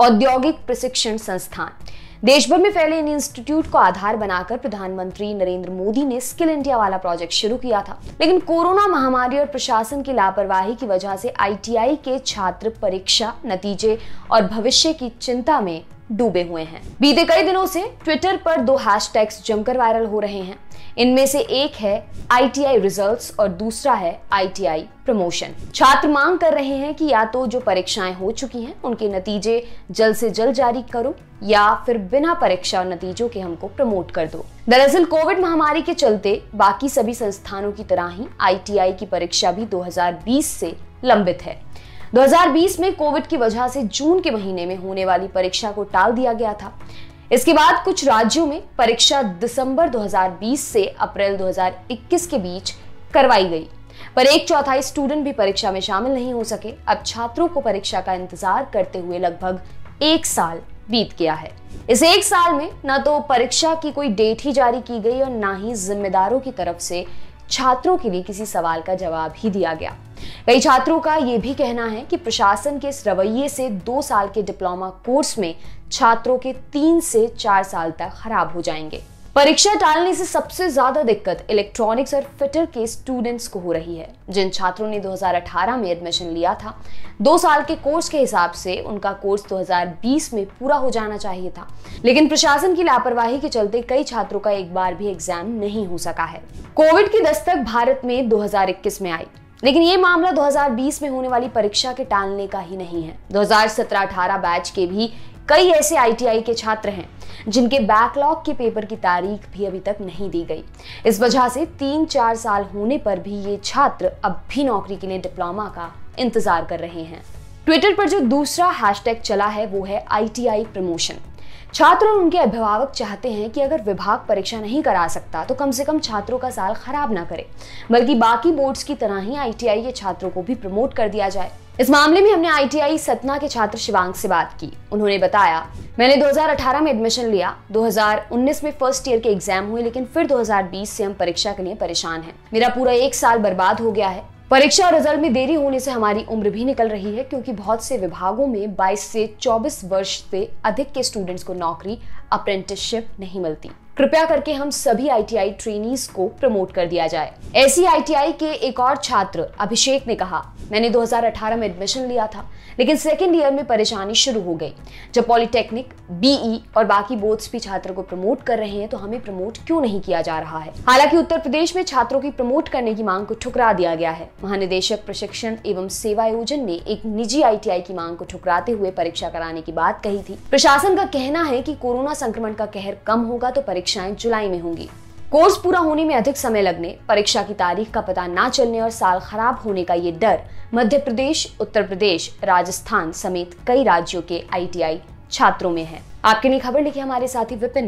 औद्योगिक प्रशिक्षण संस्थान। देशभर में फैले इन इंस्टीट्यूट को आधार बनाकर प्रधानमंत्री नरेंद्र मोदी ने स्किल इंडिया वाला प्रोजेक्ट शुरू किया था, लेकिन कोरोना महामारी और प्रशासन की लापरवाही की वजह से ITI के छात्र परीक्षा नतीजे और भविष्य की चिंता में डूबे हुए हैं। बीते कई दिनों से ट्विटर पर 2 हैशटैग्स जमकर वायरल हो रहे हैं। इनमें से एक है ITI रिजल्ट्स और दूसरा है ITI प्रमोशन। छात्र मांग कर रहे हैं कि या तो जो परीक्षाएं हो चुकी हैं उनके नतीजे जल्द से जल्द जारी करो या फिर बिना परीक्षा नतीजों के हमको प्रमोट कर दो। दरअसल कोविड महामारी के चलते बाकी सभी संस्थानों की तरह ही ITI की परीक्षा भी 2020 से लंबित है। 2020 में कोविड की वजह से जून के महीने में होने वाली परीक्षा को टाल दिया गया था। इसके बाद कुछ राज्यों में परीक्षा दिसंबर 2020 से अप्रैल 2021 के बीच करवाई गई, पर 1/4 स्टूडेंट भी परीक्षा में शामिल नहीं हो सके। अब छात्रों को परीक्षा का इंतजार करते हुए लगभग 1 साल बीत गया है। इस 1 साल में न तो परीक्षा की कोई डेट ही जारी की गई और ना ही जिम्मेदारों की तरफ से छात्रों के लिए किसी सवाल का जवाब ही दिया गया। कई छात्रों का ये भी कहना है कि प्रशासन के इस रवैये से 2 साल के डिप्लोमा कोर्स में छात्रों के 3 से 4 साल तक खराब हो जाएंगे। परीक्षा टालने से सबसे ज्यादा दिक्कत इलेक्ट्रॉनिक्स और फिटर के स्टूडेंट्स को हो रही है। जिन छात्रों ने 2018 में एडमिशन लिया था, 2 साल के कोर्स के हिसाब से उनका कोर्स 2020 में पूरा हो जाना चाहिए था, लेकिन प्रशासन की लापरवाही के चलते कई छात्रों का एक बार भी एग्जाम नहीं हो सका है। कोविड की दस्तक भारत में 2021 में आई, लेकिन ये मामला 2020 में होने वाली परीक्षा के टालने का ही नहीं है। 2017-18 बैच के भी कई ऐसे ITI के छात्र हैं जिनके बैकलॉग के पेपर की तारीख भी अभी तक नहीं दी गई। इस वजह से 3-4 साल होने पर भी ये छात्र अब भी नौकरी के लिए डिप्लोमा का इंतजार कर रहे हैं। ट्विटर पर जो दूसरा हैशटैग चला है वो है ITI प्रमोशन। छात्र और उनके अभिभावक चाहते हैं कि अगर विभाग परीक्षा नहीं करा सकता तो कम से कम छात्रों का साल खराब ना करे, बल्कि बाकी बोर्ड्स की तरह ही ITI के छात्रों को भी प्रमोट कर दिया जाए। इस मामले में हमने ITI सतना के छात्र शिवांग से बात की। उन्होंने बताया, मैंने 2018 में एडमिशन लिया, 2019 में फर्स्ट ईयर के एग्जाम हुए, लेकिन फिर 2020 से हम परीक्षा के लिए परेशान हैं। मेरा पूरा 1 साल बर्बाद हो गया है। परीक्षा और रिजल्ट में देरी होने से हमारी उम्र भी निकल रही है, क्योंकि बहुत से विभागों में 22 से 24 वर्ष से अधिक के स्टूडेंट्स को नौकरी अप्रेंटिसशिप नहीं मिलती। कृपया करके हम सभी ITI ट्रेनीज को प्रमोट कर दिया जाए। ऐसी ITI के एक और छात्र अभिषेक ने कहा, मैंने 2018 में एडमिशन लिया था, लेकिन सेकेंड ईयर में परेशानी शुरू हो गई। जब पॉलिटेक्निक, BE और बाकी बोर्ड्स भी छात्रों को प्रमोट कर रहे हैं तो हमें प्रमोट क्यों नहीं किया जा रहा है। हालांकि उत्तर प्रदेश में छात्रों की प्रमोट करने की मांग को ठुकरा दिया गया है। महानिदेशक प्रशिक्षण एवं सेवायोजन ने एक निजी ITI की मांग को ठुकराते हुए परीक्षा कराने की बात कही थी। प्रशासन का कहना है कि कोरोना संक्रमण का कहर कम होगा तो परीक्षाएं जुलाई में होंगी। कोर्स पूरा होने में अधिक समय लगने, परीक्षा की तारीख का पता ना चलने और साल खराब होने का ये डर मध्य प्रदेश, उत्तर प्रदेश, राजस्थान समेत कई राज्यों के ITI छात्रों में है। आपके लिए खबर लिखी हमारे साथी विपिन।